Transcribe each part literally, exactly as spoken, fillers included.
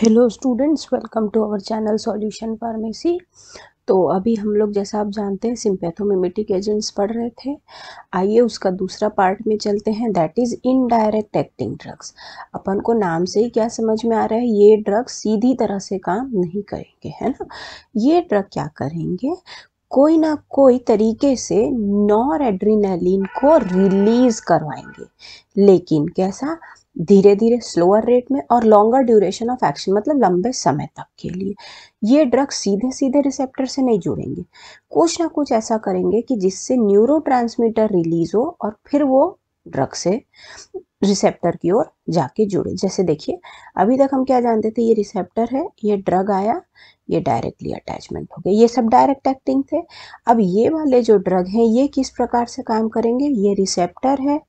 Hello students, welcome to our channel solution pharmacy. तो अभी हम लोग, जैसा आप जानते हैं, सिम्पैथोमिमेटिक एजेंट्स पढ़ रहे थे। आइए उसका दूसरा पार्ट में चलते हैं, that is indirect acting drugs. अपन को नाम से ही क्या समझ में आ रहा है, ये ड्रग सीधी तरह से काम नहीं करेंगे, है ना। ये ड्रग क्या करेंगे, कोई ना कोई तरीके से नॉरएड्रेनालिन को रिलीज़ करवाएंगे, लेकिन कैसा, धीरे धीरे, स्लोअर रेट में और लॉन्गर ड्यूरेशन ऑफ एक्शन, मतलब लंबे समय तक के लिए। ये ड्रग सीधे सीधे रिसेप्टर से नहीं जुड़ेंगे, कुछ ना कुछ ऐसा करेंगे कि जिससे न्यूरोट्रांसमीटर रिलीज हो और फिर वो ड्रग से रिसेप्टर की ओर जाके जुड़े। जैसे देखिए, अभी तक हम क्या जानते थे, ये रिसेप्टर है, ये ड्रग आया, ये डायरेक्टली अटैचमेंट हो गए, ये सब डायरेक्ट एक्टिंग थे। अब ये वाले जो ड्रग हैं, ये किस प्रकार से काम करेंगे, ये रिसेप्टर है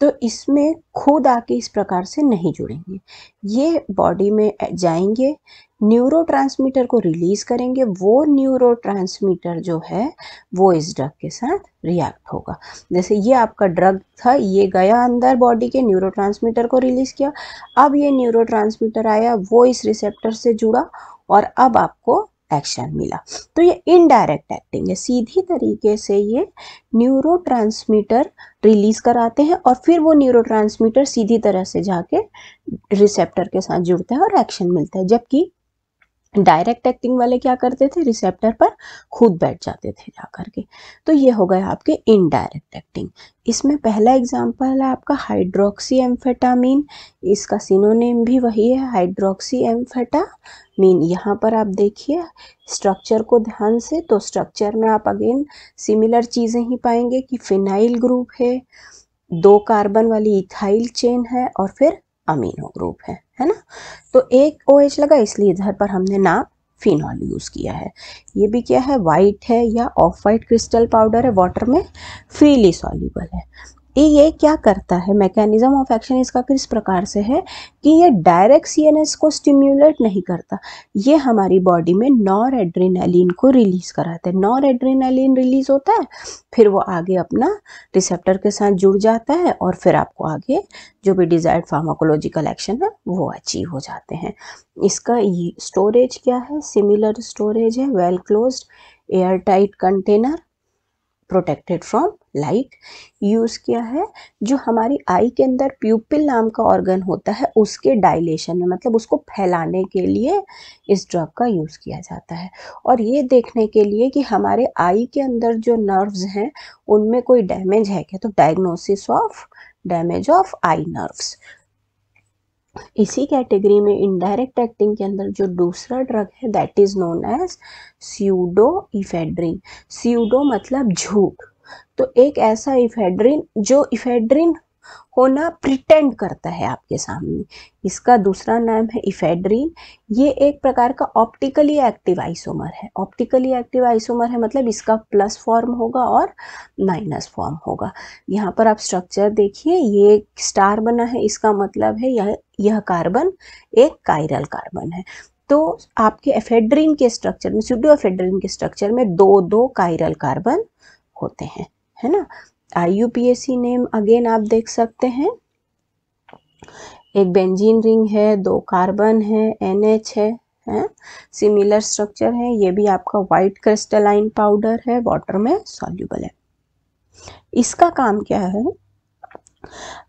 तो इसमें खुद आके इस प्रकार से नहीं जुड़ेंगे, ये बॉडी में जाएंगे, न्यूरोट्रांसमीटर को रिलीज़ करेंगे, वो न्यूरोट्रांसमीटर जो है वो इस ड्रग के साथ रिएक्ट होगा। जैसे ये आपका ड्रग था, ये गया अंदर बॉडी के, न्यूरोट्रांसमीटर को रिलीज़ किया, अब ये न्यूरोट्रांसमीटर आया, वो इस रिसेप्टर से जुड़ा और अब आपको एक्शन मिला। तो ये इनडायरेक्ट एक्टिंग है, सीधी तरीके से ये न्यूरोट्रांसमीटर रिलीज कराते हैं और फिर वो न्यूरोट्रांसमीटर सीधी तरह से जाके रिसेप्टर के साथ जुड़ता है और एक्शन मिलता है। जबकि डायरेक्ट एक्टिंग वाले क्या करते थे, रिसेप्टर पर खुद बैठ जाते थे जा करके। तो ये हो गया आपके इनडायरेक्ट एक्टिंग। इसमें पहला एग्जांपल है आपका हाइड्रोक्सी एम्फेटामीन, इसका सिनोनिम भी वही है, हाइड्रोक्सी एम्फेटामीन। यहाँ पर आप देखिए स्ट्रक्चर को ध्यान से, तो स्ट्रक्चर में आप अगेन सिमिलर चीज़ें ही पाएंगे कि फिनाइल ग्रुप है, दो कार्बन वाली इथाइल चेन है और फिर अमीनो ग्रुप है, है ना। तो एक ओ एच लगा, इसलिए इधर पर हमने नाम फिनॉल यूज़ किया है। ये भी क्या है, वाइट है या ऑफ वाइट क्रिस्टल पाउडर है, वाटर में फ्रीली सॉल्यूबल है। ये क्या करता है, मैकेनिज्म ऑफ एक्शन इसका किस प्रकार से है कि ये डायरेक्ट सीएनएस को स्टिम्युलेट नहीं करता, ये हमारी बॉडी में नॉरएड्रेनालिन को रिलीज़ कराता है। नॉरएड्रेनालिन रिलीज होता है, फिर वो आगे अपना रिसेप्टर के साथ जुड़ जाता है और फिर आपको आगे जो भी डिजायर्ड फार्माकोलॉजिकल एक्शन है वो अचीव हो जाते हैं। इसका ये स्टोरेज क्या है, सिमिलर स्टोरेज है, well close air tight container, protected from light. Use किया है जो हमारी आई के अंदर प्यूपिल नाम का ऑर्गन होता है, उसके डायलेशन में, मतलब उसको फैलाने के लिए इस ड्रग का यूज़ किया जाता है, और ये देखने के लिए कि हमारे आई के अंदर जो नर्व्स हैं उनमें कोई डैमेज है क्या, तो diagnosis of damage of eye nerves. इसी कैटेगरी में इनडायरेक्ट एक्टिंग के अंदर जो दूसरा ड्रग है, that is known as pseudoephedrine. Pseudo मतलब झूठ, तो एक ऐसा इफेड्रिन जो इफेड्रिन होना प्रिटेंड करता है आपके सामने, इसका दूसरा नाम है इफेड्रिन। ये एक प्रकार का ऑप्टिकली एक्टिव आइसोमर है, ऑप्टिकली एक्टिव आइसोमर है मतलब इसका प्लस फॉर्म होगा और माइनस फॉर्म होगा। यहाँ पर आप स्ट्रक्चर देखिए, ये एक स्टार बना है, इसका मतलब है यह यह कार्बन एक काइरल कार्बन है। तो आपके एफेड्रिन के स्ट्रक्चर में, स्यूडोएफेड्रिन के स्ट्रक्चर में दो दो काइरल कार्बन होते हैं, है ना। I U P A C name again आप देख सकते हैं, एक बेंजीन रिंग है, दो कार्बन है, एन एच है, है सिमिलर स्ट्रक्चर है। ये भी आपका वाइट क्रिस्टलाइन पाउडर है, वाटर में सॉल्यूबल है। इसका काम क्या है,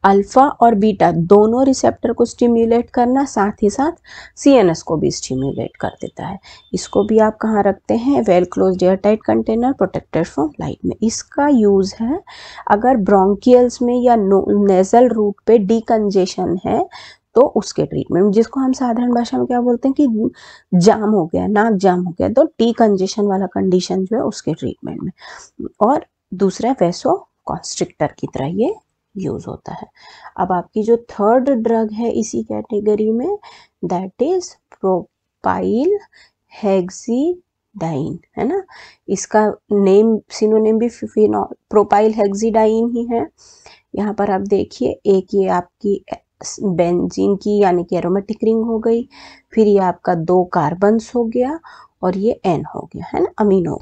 अल्फा और बीटा दोनों रिसेप्टर को स्टिम्युलेट करना, साथ ही साथ सी एन एस को भी स्टिम्युलेट कर देता है। इसको भी आप कहाँ रखते हैं, well closed air tight container, protected from light में। इसका यूज़ है अगर ब्रोंकियल्स में या नेजल रूट पे डीकंजेशन है तो उसके ट्रीटमेंट, जिसको हम साधारण भाषा में क्या बोलते हैं कि जाम हो गया, नाक जाम हो गया, तो डीकंजेशन वाला कंडीशन जो है उसके ट्रीटमेंट में, और दूसरा वैसो कॉन्स्ट्रिक्टर की तरह ये यूज होता है। अब आपकी जो थर्ड ड्रग है इसी कैटेगरी में, दैट इज प्रोपाइलहेक्सीडाइन, है ना। इसका नेम, सिनोनिम भी फिनॉल प्रोपाइलहेक्सीडाइन ही है। यहाँ पर आप देखिए, एक ये आपकी बेंजीन की यानी कि एरोमेटिक रिंग हो गई, फिर ये आपका दो कार्बन्स हो गया और ये एन हो गया है ना, अमीनो।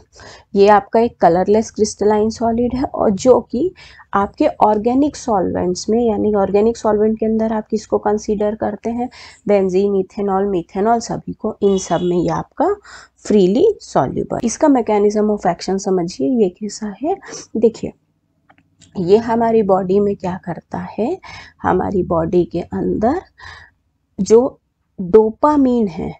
ये आपका एक कलरलेस क्रिस्टलाइन सॉलिड है और जो कि आपके ऑर्गेनिक सॉल्वेंट्स में, यानी ऑर्गेनिक सॉल्वेंट के अंदर आप किसको कंसीडर करते हैं, बेंजीन, इथेनॉल, मीथेनॉल, सभी को, इन सब में ये आपका फ्रीली सॉल्यूबल। इसका मैकेनिज्म ऑफ एक्शन समझिए, ये कैसा है देखिए। ये हमारी बॉडी में क्या करता है, हमारी बॉडी के अंदर जो डोपामीन है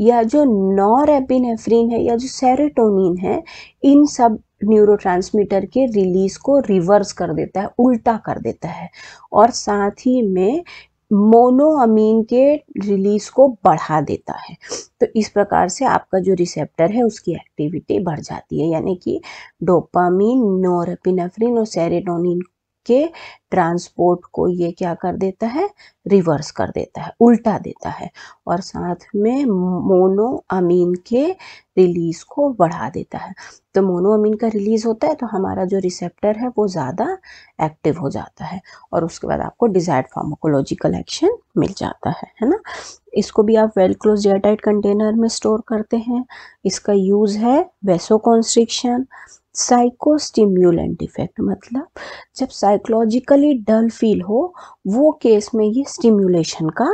या जो नॉरेपिनेफ्रिन है या जो सेरोटोनिन है, इन सब न्यूरोट्रांसमीटर के रिलीज को रिवर्स कर देता है, उल्टा कर देता है और साथ ही में मोनोअमीन के रिलीज को बढ़ा देता है। तो इस प्रकार से आपका जो रिसेप्टर है उसकी एक्टिविटी बढ़ जाती है, यानी कि डोपामीन, नोरेपिनेफ्रिन और सेरोटोनिन के ट्रांसपोर्ट को ये क्या कर देता है, रिवर्स कर देता है, उल्टा देता है और साथ में मोनोअमीन के रिलीज को बढ़ा देता है। तो मोनोअमीन का रिलीज होता है तो हमारा जो रिसेप्टर है वो ज़्यादा एक्टिव हो जाता है और उसके बाद आपको डिजायर्ड फार्माकोलॉजिकल एक्शन मिल जाता है, है ना। इसको भी आप वेल क्लोज एयरटाइट कंटेनर में स्टोर करते हैं। इसका यूज़ है वेसोकॉन्स्ट्रिक्शन, साइकोस्टिम्यूलेंट इफेक्ट, मतलब जब साइकोलॉजिकली डल फील हो वो केस में ये स्टिम्युलेशन का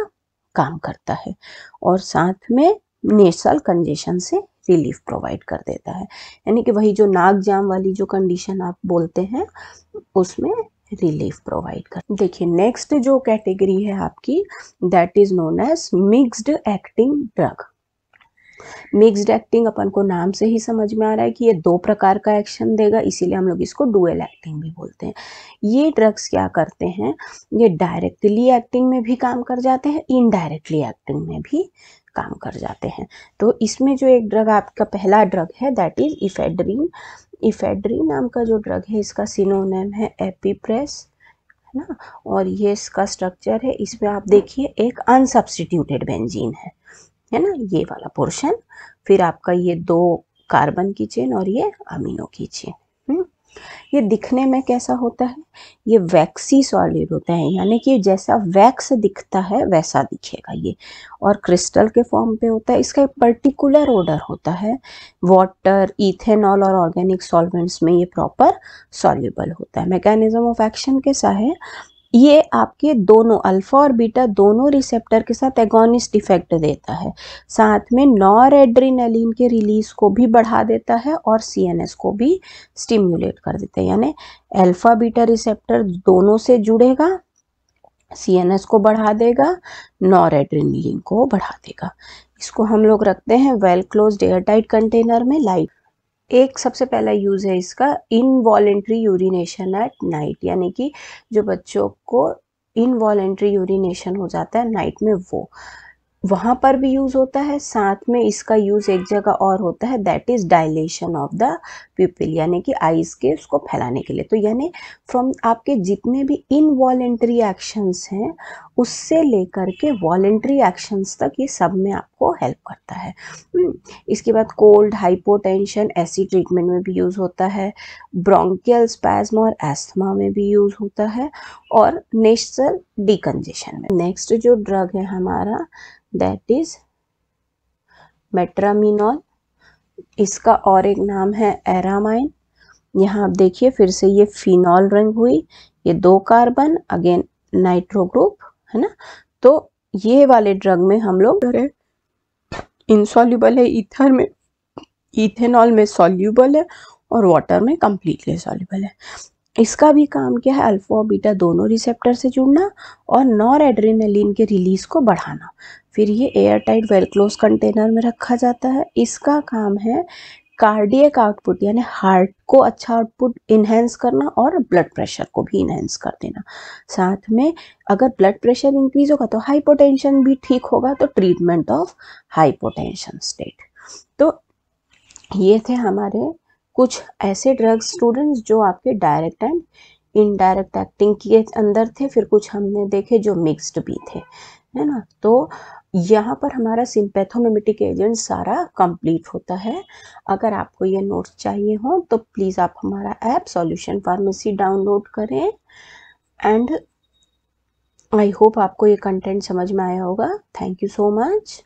काम करता है और साथ में नेसल कंजेशन से रिलीफ प्रोवाइड कर देता है, यानी कि वही जो नाक जाम वाली जो कंडीशन आप बोलते हैं उसमें रिलीफ प्रोवाइड कर। देखिए नेक्स्ट जो कैटेगरी है आपकी, that is known as mixed acting drug. Mixed acting अपन को नाम से ही समझ में आ रहा है कि ये दो प्रकार का एक्शन देगा, इसीलिए हम लोग इसको डुअल एक्टिंग भी बोलते हैं। ये ड्रग्स क्या करते हैं, ये डायरेक्टली एक्टिंग में भी काम कर जाते हैं, इनडायरेक्टली एक्टिंग में भी काम कर जाते हैं। तो इसमें जो एक ड्रग आपका पहला ड्रग है दैट इज इफेड्रीन। इफेड्रीन नाम का जो ड्रग है इसका सिनोनिम है एपीप्रेस, है ना, और ये इसका स्ट्रक्चर है, इसमें आप देखिए एक अनसब्स्टिट्यूटेड बेंजीन है, है ना, ये वाला पोर्शन, फिर आपका ये दो कार्बन की चेन और ये अमीनो की चेन। हम्म, ये दिखने में कैसा होता है, ये वैक्सी सॉलिड होता है, यानी कि जैसा वैक्स दिखता है वैसा दिखेगा ये, और क्रिस्टल के फॉर्म पे होता है। इसका एक पर्टिकुलर ऑर्डर होता है, वाटर, इथेनॉल और ऑर्गेनिक सॉल्वेंट्स में ये प्रॉपर सॉल्यूबल होता है। मैकेनिज्म ऑफ एक्शन कैसा है, ये आपके दोनों अल्फा और बीटा दोनों रिसेप्टर के साथ एगोनिस्ट इफेक्ट देता है, साथ में नॉरएड्रेनालिन के रिलीज को भी बढ़ा देता है और सीएनएस को भी स्टिम्युलेट कर देता है, यानी अल्फा बीटा रिसेप्टर दोनों से जुड़ेगा, सीएनएस को बढ़ा देगा, नॉरएड्रेनालिन को बढ़ा देगा। इसको हम लोग रखते हैं वेल क्लोज्ड एयरटाइट कंटेनर में। लाइट एक सबसे पहला यूज़ है इसका, इनवॉलेंट्री यूरिनेशन एट नाइट, यानी कि जो बच्चों को इनवॉलेंट्री यूरिनेशन हो जाता है नाइट में, वो वहाँ पर भी यूज़ होता है। साथ में इसका यूज़ एक जगह और होता है that is dilation of the pupil, यानी कि आइज़ के उसको फैलाने के लिए। तो यानी फ्रॉम आपके जितने भी इनवॉलेंट्री एक्शंस हैं उससे लेकर के वॉलेंट्री एक्शंस तक ये सब में आपको हेल्प करता है। इसके बाद कोल्ड, हाइपोटेंशन, ऐसी ट्रीटमेंट में भी यूज़ होता है, ब्रोंकियल स्पैज्म और एस्थमा में भी यूज़ होता है और नेसल डिकंजेशन में। नेक्स्ट जो ड्रग है हमारा दैट इज मेटरामिनॉल, इसका और एक नाम है एरामाइन। यहाँ आप देखिए फिर से ये फिनॉल रंग हुई, ये दो कार्बन, अगेन नाइट्रो ग्रुप, है ना। तो ये वाले ड्रग में हम लोग इनसॉल्यूबल है, ईथर में, इथेनॉल में सॉल्यूबल है और वाटर में कंप्लीटली सॉल्यूबल है। इसका भी काम क्या है, अल्फा और बीटा दोनों रिसेप्टर से जुड़ना और नॉरएड्रेनालिन के रिलीज को बढ़ाना। फिर ये एयरटाइट वेल क्लोज कंटेनर में रखा जाता है। इसका काम है कार्डियक आउटपुट, यानी हार्ट को अच्छा आउटपुट इन्हेंस करना और ब्लड प्रेशर को भी इन्हेंस कर देना। साथ में अगर ब्लड प्रेशर इंक्रीज होगा तो हाइपोटेंशन भी ठीक होगा, तो ट्रीटमेंट ऑफ हाइपोटेंशन स्टेट। तो ये थे हमारे कुछ ऐसे ड्रग्स स्टूडेंट्स जो आपके डायरेक्ट एंड इनडायरेक्ट एक्टिंग के अंदर थे, फिर कुछ हमने देखे जो मिक्स्ड भी थे, है ना। तो यहाँ पर हमारा सिम्पैथोमिमेटिक एजेंट सारा कंप्लीट होता है। अगर आपको ये नोट्स चाहिए हो तो प्लीज़ आप हमारा ऐप सॉल्यूशन फार्मेसी डाउनलोड करें एंड आई होप आपको ये कंटेंट समझ में आया होगा। Thank you so much.